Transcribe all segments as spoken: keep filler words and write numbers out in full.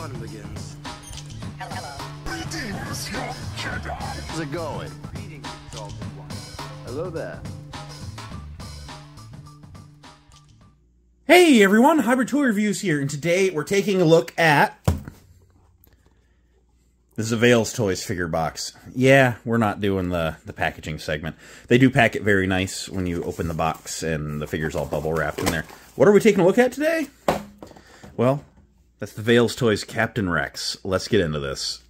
fun begins. Hello, hello. Greetings, young Jedi. How's it going? Greetings, exalted one. Hello there. Hey everyone, Hybrid Toy Reviews here, and today we're taking a look at... This is a VeilsToys figure box. Yeah, we're not doing the, the packaging segment. They do pack it very nice when you open the box and the figure's all bubble wrapped in there. What are we taking a look at today? Well, that's the VeilsToys Captain Rex. Let's get into this.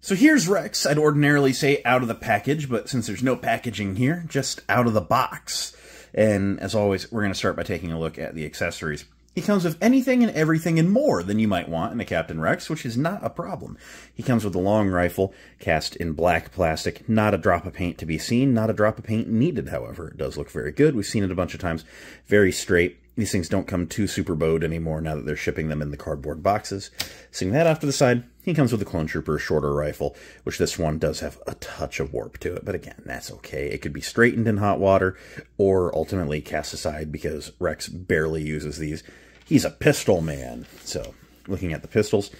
So here's Rex. I'd ordinarily say out of the package, but since there's no packaging here, just out of the box. And as always, we're going to start by taking a look at the accessories. He comes with anything and everything and more than you might want in a Captain Rex, which is not a problem. He comes with a long rifle, cast in black plastic, not a drop of paint to be seen, not a drop of paint needed, however. It does look very good. We've seen it a bunch of times. Very straight. These things don't come too super bowed anymore now that they're shipping them in the cardboard boxes. Setting that off to the side, he comes with a Clone Trooper shorter rifle, which this one does have a touch of warp to it, but again, that's okay. It could be straightened in hot water or ultimately cast aside because Rex barely uses these. He's a pistol man. So, looking at the pistols,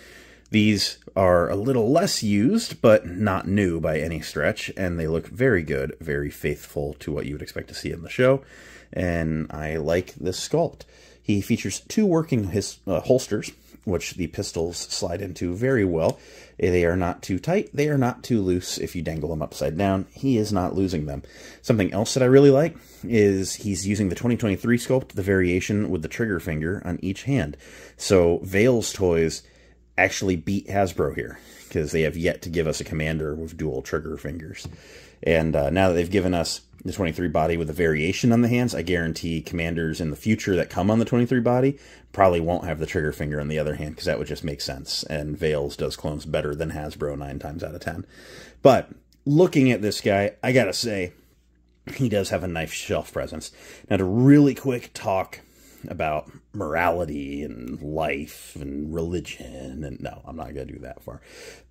these are a little less used, but not new by any stretch, and they look very good, very faithful to what you would expect to see in the show, and I like this sculpt. He features two working his, uh, holsters, which the pistols slide into very well. They are not too tight. They are not too loose. If you dangle them upside down, he is not losing them. Something else that I really like is he's using the twenty twenty-three sculpt, the variation with the trigger finger on each hand. So VeilsToys actually beat Hasbro here because they have yet to give us a commander with dual trigger fingers. And uh, now that they've given us the twenty-three body with a variation on the hands, I guarantee commanders in the future that come on the twenty-three body probably won't have the trigger finger on the other hand, because that would just make sense. And Veils does clones better than Hasbro nine times out of ten. But looking at this guy, I gotta say, he does have a nice shelf presence. Now, to really quick talk about morality and life and religion, and no, I'm not gonna do that far.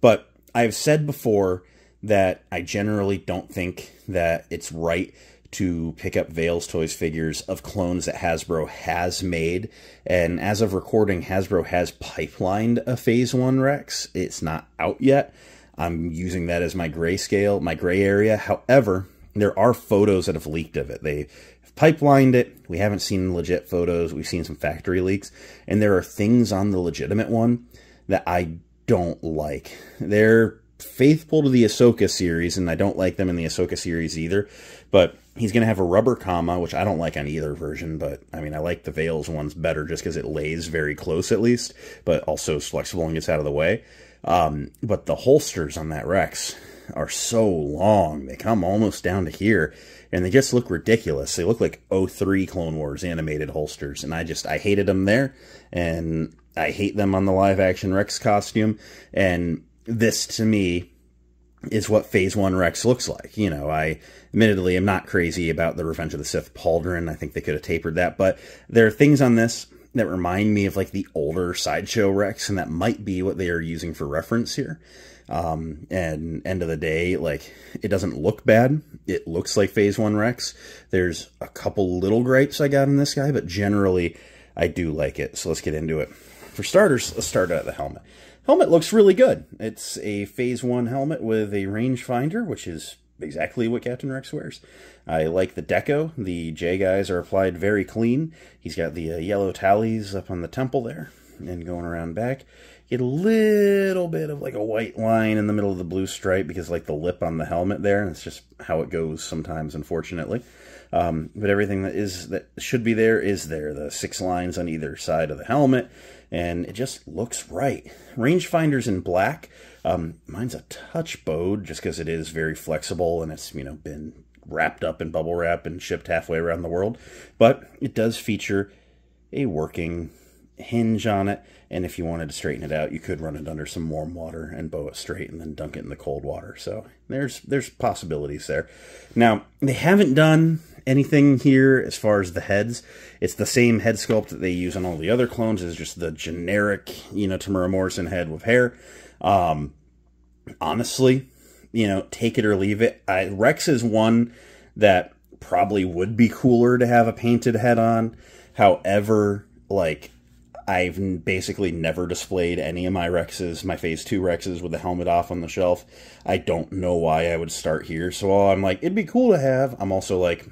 But I've said before that I generally don't think that it's right to pick up VeilsToys figures of clones that Hasbro has made. And as of recording, Hasbro has pipelined a Phase one Rex. It's not out yet. I'm using that as my grayscale, my gray area. However, there are photos that have leaked of it. They've pipelined it. We haven't seen legit photos. We've seen some factory leaks. And there are things on the legitimate one that I don't like. They're faithful to the Ahsoka series, and I don't like them in the Ahsoka series either, but he's going to have a rubber comma, which I don't like on either version, but I mean, I like the Veils ones better just because it lays very close at least, but also is flexible and gets out of the way. Um, but the holsters on that Rex are so long. They come almost down to here, and they just look ridiculous. They look like oh three Clone Wars animated holsters, and I just, I hated them there, and I hate them on the live-action Rex costume, and this, to me, is what Phase one Rex looks like. You know, I admittedly am not crazy about the Revenge of the Sith pauldron. I think they could have tapered that. But there are things on this that remind me of, like, the older Sideshow Rex, and that might be what they are using for reference here. Um, and end of the day, like, it doesn't look bad. It looks like Phase one Rex. There's a couple little gripes I got in this guy, but generally I do like it. So let's get into it. For starters, let's start out at the helmet. Helmet looks really good. It's a Phase one helmet with a rangefinder, which is exactly what Captain Rex wears. I like the deco. The J guys are applied very clean. He's got the uh, yellow tallies up on the temple there and going around back. You get a little bit of like a white line in the middle of the blue stripe because like the lip on the helmet there, and it's just how it goes sometimes, unfortunately. Um, but everything that is that should be there is there. The six lines on either side of the helmet, and it just looks right. Rangefinder's in black. Um, mine's a touch bowed just because it is very flexible and it's, you know, been wrapped up in bubble wrap and shipped halfway around the world. But it does feature a working hinge on it, and if you wanted to straighten it out, you could run it under some warm water and bow it straight and then dunk it in the cold water. So there's there's possibilities there. Now, they haven't done anything here as far as the heads. It's the same head sculpt that they use on all the other clones. Is just the generic, you know, Temuera Morrison head with hair. Um, honestly, you know, take it or leave it. I, Rex is one that probably would be cooler to have a painted head on. However, like, I've basically never displayed any of my Rexes, my Phase two Rexes, with the helmet off on the shelf. I don't know why I would start here. So while I'm like, it'd be cool to have, I'm also like,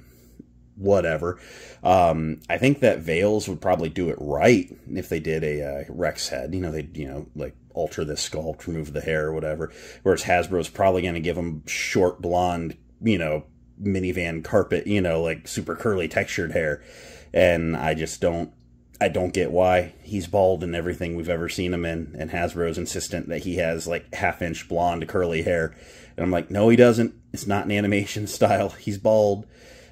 whatever. Um, I think that Veils would probably do it right if they did a uh, Rex head. You know, they'd, you know, like, alter this sculpt, remove the hair or whatever. Whereas Hasbro's probably going to give them short, blonde, you know, minivan carpet, you know, like, super curly textured hair. And I just don't, I don't get why. He's bald in everything we've ever seen him in, and Hasbro's insistent that he has, like, half-inch blonde curly hair. And I'm like, no, he doesn't. It's not an animation style. He's bald.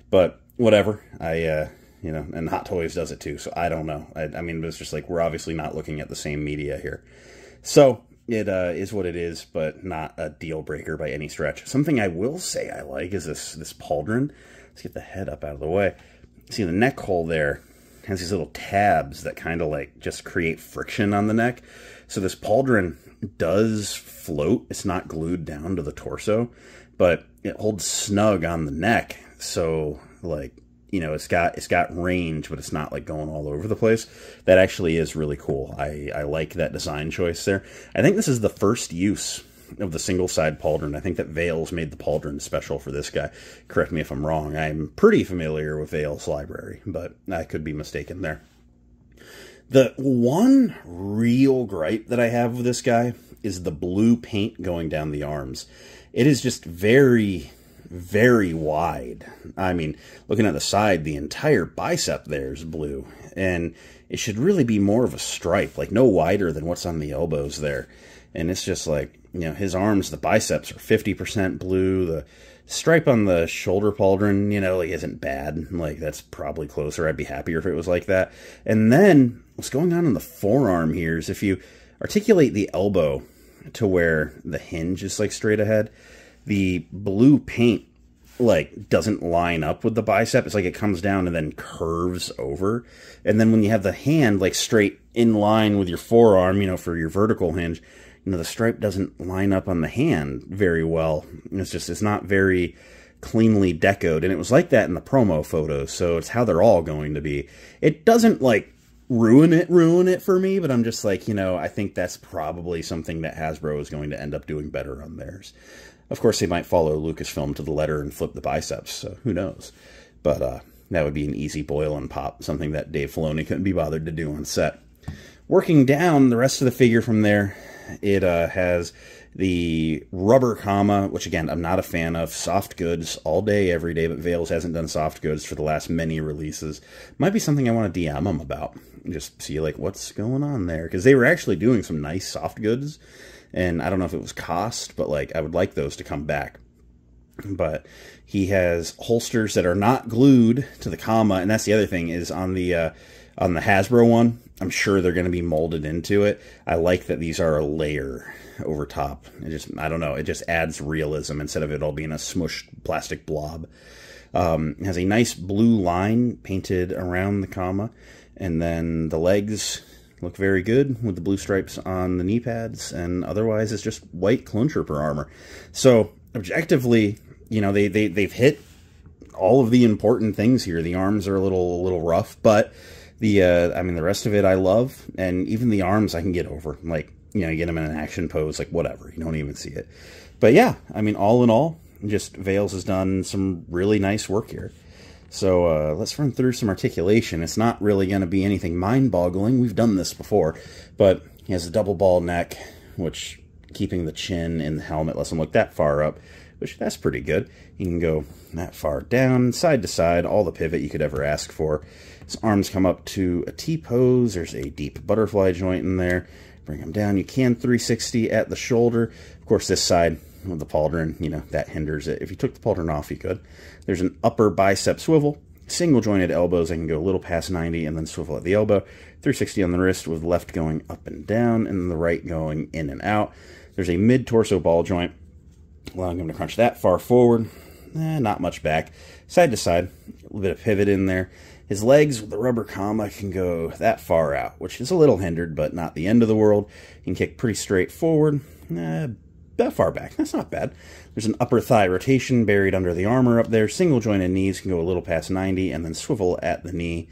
But whatever, I, uh, you know, and Hot Toys does it too, so I don't know. I, I mean, it's just like, we're obviously not looking at the same media here. So, it uh, is what it is, but not a deal-breaker by any stretch. Something I will say I like is this, this pauldron. Let's get the head up out of the way. See, the neck hole there has these little tabs that kind of, like, just create friction on the neck. So this pauldron does float. It's not glued down to the torso, but it holds snug on the neck, so, like, you know, it's got it's got range, but it's not like going all over the place. That actually is really cool. I, I like that design choice there. I think this is the first use of the single side pauldron. I think that Veils made the pauldron special for this guy. Correct me if I'm wrong. I'm pretty familiar with Veils' library, but I could be mistaken there. The one real gripe that I have with this guy is the blue paint going down the arms. It is just very, very wide. I mean, looking at the side, the entire bicep there is blue, and it should really be more of a stripe, like no wider than what's on the elbows there. And it's just like, you know, his arms, the biceps are fifty percent blue. The stripe on the shoulder pauldron, you know, like, isn't bad. Like, that's probably closer. I'd be happier if it was like that. And then what's going on in the forearm here is if you articulate the elbow to where the hinge is, like, straight ahead, the blue paint, like, doesn't line up with the bicep. It's like it comes down and then curves over. And then when you have the hand, like, straight in line with your forearm, you know, for your vertical hinge, you know, the stripe doesn't line up on the hand very well. And it's just, it's not very cleanly decoed. And it was like that in the promo photos, so it's how they're all going to be. It doesn't, like, ruin it, ruin it for me, but I'm just like, you know, I think that's probably something that Hasbro is going to end up doing better on theirs. Of course, they might follow Lucasfilm to the letter and flip the biceps, so who knows. But uh, that would be an easy boil and pop, something that Dave Filoni couldn't be bothered to do on set. Working down the rest of the figure from there, it uh, has the rubber comma, which, again, I'm not a fan of. Soft goods all day, every day, but Veils hasn't done soft goods for the last many releases. Might be something I want to D M them about, just see, like, what's going on there. Because they were actually doing some nice soft goods. And I don't know if it was cost, but, like, I would like those to come back. But he has holsters that are not glued to the comma, and that's the other thing is on the uh, on the Hasbro one, I'm sure they're going to be molded into it. I like that these are a layer over top. It just, I don't know, it just adds realism instead of it all being a smushed plastic blob. Um, it has a nice blue line painted around the comma, and then the legs look very good with the blue stripes on the knee pads, and otherwise it's just white Clone Trooper armor. So objectively, you know, they, they, they've hit all of the important things here. The arms are a little, a little rough, but the, uh, I mean, the rest of it I love, and even the arms I can get over. Like, you know, you get them in an action pose, like, whatever, you don't even see it. But yeah, I mean, all in all, just Veils has done some really nice work here. So uh, let's run through some articulation. It's not really going to be anything mind-boggling. We've done this before. But he has a double ball neck, which keeping the chin in the helmet lets him look that far up, which that's pretty good. He can go that far down, side to side, all the pivot you could ever ask for. His arms come up to a T-pose. There's a deep butterfly joint in there. Bring him down. You can three sixty at the shoulder. Of course, this side with the pauldron, you know, that hinders it. If you took the pauldron off, you could. There's an upper bicep swivel, single jointed elbows. I can go a little past ninety and then swivel at the elbow. three sixty on the wrist with left going up and down and the right going in and out. There's a mid-torso ball joint, allowing him to crunch that far forward. Eh, not much back. Side to side, a little bit of pivot in there. His legs with the rubber comma can go that far out, which is a little hindered, but not the end of the world. He can kick pretty straight forward. Eh, that far back. That's not bad. There's an upper thigh rotation buried under the armor up there. Single jointed knees can go a little past ninety and then swivel at the knee.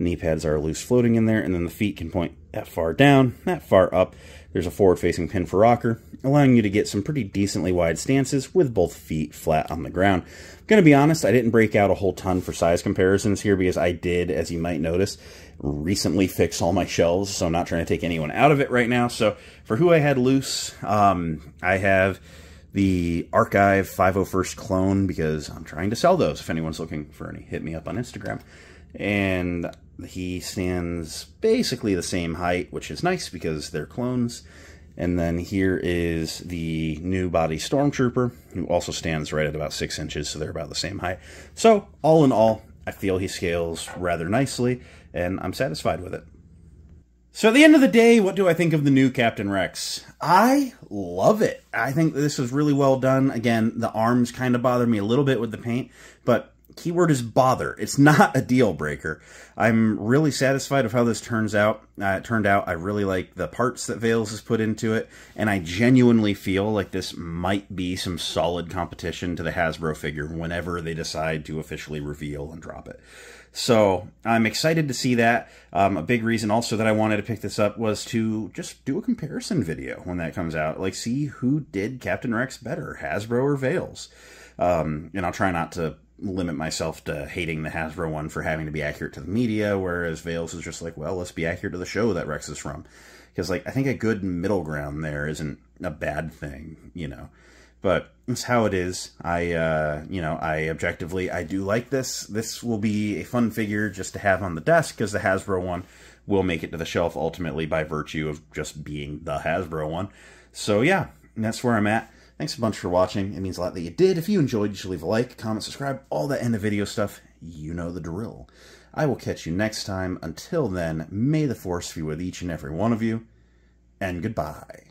The knee pads are loose floating in there, and then the feet can point that far down, that far up. There's a forward-facing pin for rocker, allowing you to get some pretty decently wide stances with both feet flat on the ground. I'm going to be honest, I didn't break out a whole ton for size comparisons here because I did, as you might notice, recently fix all my shelves, so I'm not trying to take anyone out of it right now. So for who I had loose, um, I have the Archive five oh first Clone because I'm trying to sell those. If anyone's looking for any, hit me up on Instagram. And he stands basically the same height, which is nice because they're clones. And then here is the new body Stormtrooper, who also stands right at about six inches, so they're about the same height. So, all in all, I feel he scales rather nicely, and I'm satisfied with it. So at the end of the day, what do I think of the new Captain Rex? I love it. I think this is really well done. Again, the arms kind of bother me a little bit with the paint, but keyword is bother. It's not a deal breaker. I'm really satisfied with how this turns out. Uh, it turned out I really like the parts that Veils has put into it, and I genuinely feel like this might be some solid competition to the Hasbro figure whenever they decide to officially reveal and drop it. So I'm excited to see that. Um, a big reason also that I wanted to pick this up was to just do a comparison video when that comes out. Like, see who did Captain Rex better, Hasbro or Veils. Um, and I'll try not to limit myself to hating the Hasbro one for having to be accurate to the media, whereas Veils is just like, well, let's be accurate to the show that Rex is from. Because, like, I think a good middle ground there isn't a bad thing, you know. But it's how it is. I, uh, you know, I objectively, I do like this. This will be a fun figure just to have on the desk, because the Hasbro one will make it to the shelf ultimately by virtue of just being the Hasbro one. So, yeah, that's where I'm at. Thanks a bunch for watching. It means a lot that you did. If you enjoyed, you should leave a like, comment, subscribe, all that end of video stuff. You know the drill. I will catch you next time. Until then, may the force be with each and every one of you, and goodbye.